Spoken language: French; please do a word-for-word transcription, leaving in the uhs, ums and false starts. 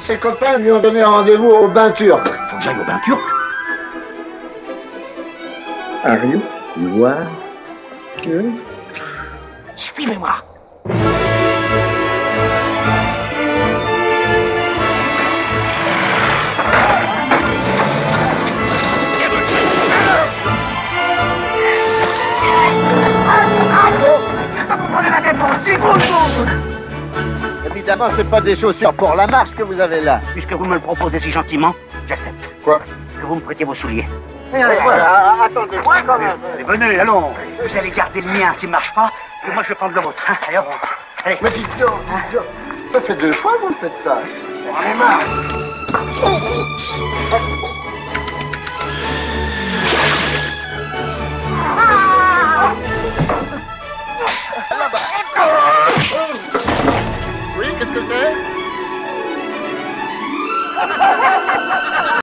Ses copains lui ont donné rendez-vous au bain turc. Faut que j'aille au bain turc. Are you? You are? Good. Suivez-moi. Évidemment, ce n'est pas des chaussures pour la marche que vous avez là. Puisque vous me le proposez si gentiment, j'accepte. Quoi? Que vous me prêtez vos souliers. Mais allez, voilà, attendez-moi quand même. Allez, venez, allons. Vous allez garder le mien qui ne marche pas, et moi je vais prendre le vôtre. Hein. Allez, on rentre. Allez. Mais dites donc, dites donc. Ça fait deux fois que vous faites ça. On est marre. Ah, là-bas.